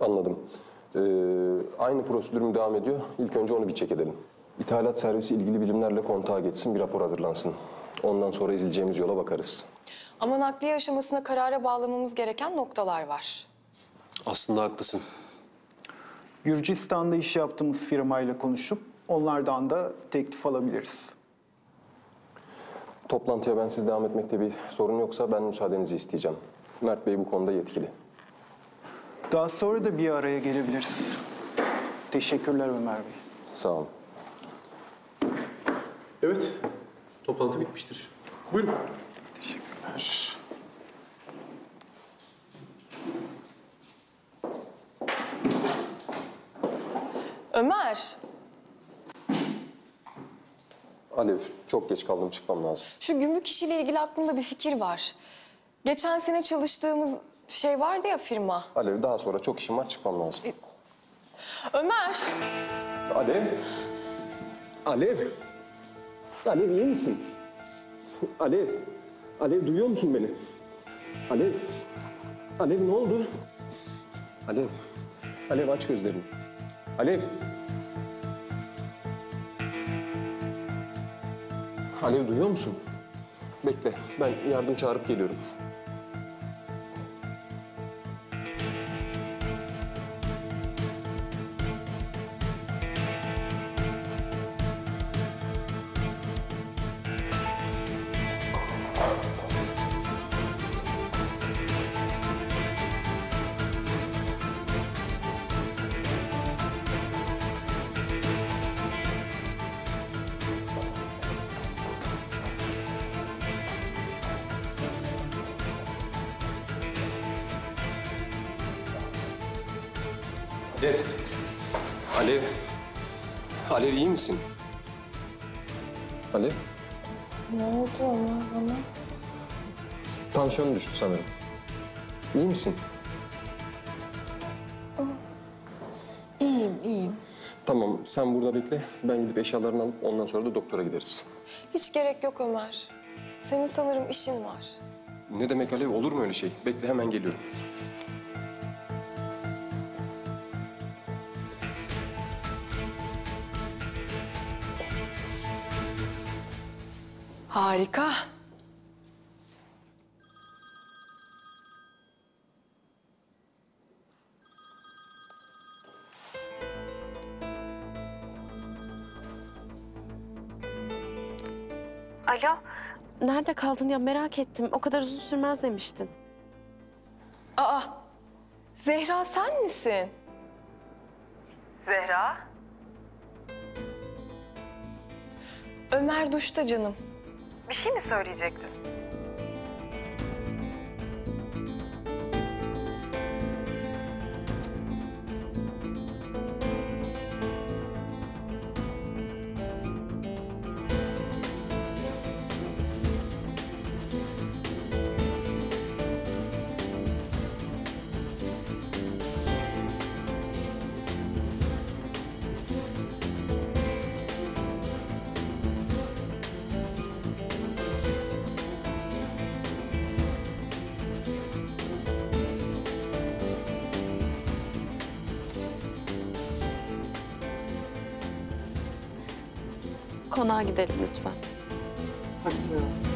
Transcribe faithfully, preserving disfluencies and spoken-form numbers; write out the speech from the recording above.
Anladım. Ee, aynı prosedürüm devam ediyor. İlk önce onu bir check edelim. İthalat servisi ilgili bilimlerle kontağa geçsin, bir rapor hazırlansın. Ondan sonra izleyeceğimiz yola bakarız. Ama nakliye aşamasına karara bağlamamız gereken noktalar var. Aslında haklısın. Gürcistan'da iş yaptığımız firmayla konuşup onlardan da teklif alabiliriz. Toplantıya ben siz devam etmekte bir sorun yoksa ben müsaadenizi isteyeceğim. Mert Bey bu konuda yetkili. Daha sonra da bir araya gelebiliriz. Teşekkürler Ömer Bey. Sağ olun. Evet, toplantı bitmiştir. Buyurun. Teşekkürler. Ömer. Alev, çok geç kaldım, çıkmam lazım. Şu gümrük işiyle ilgili aklımda bir fikir var. Geçen sene çalıştığımız şey vardı ya, firma. Alev, daha sonra çok işim var, çıkmam lazım. E... Ömer! Alev! Alev! Alev, iyi misin? Alev! Alev, duyuyor musun beni? Alev! Alev, ne oldu? Alev! Alev, aç gözlerini. Alev! Alev, duyuyor musun? Bekle, ben yardım çağırıp geliyorum. Alev, Alev, Alev iyi misin? Alev? Ne oldu Ömer bana? Tansiyonu düştü sanırım. İyi misin? İyiyim, iyiyim. Tamam, sen burada bekle. Ben gidip eşyalarını alıp ondan sonra da doktora gideriz. Hiç gerek yok Ömer. Senin sanırım işin var. Ne demek Alev? Olur mu öyle şey? Bekle, hemen geliyorum. Harika. Alo. Nerede kaldın ya, merak ettim. O kadar uzun sürmez demiştin. Aa. Zehra sen misin? Zehra? Ömer duşta canım. Bir şey mi söyleyecektin? Konağa gidelim lütfen. Hadi.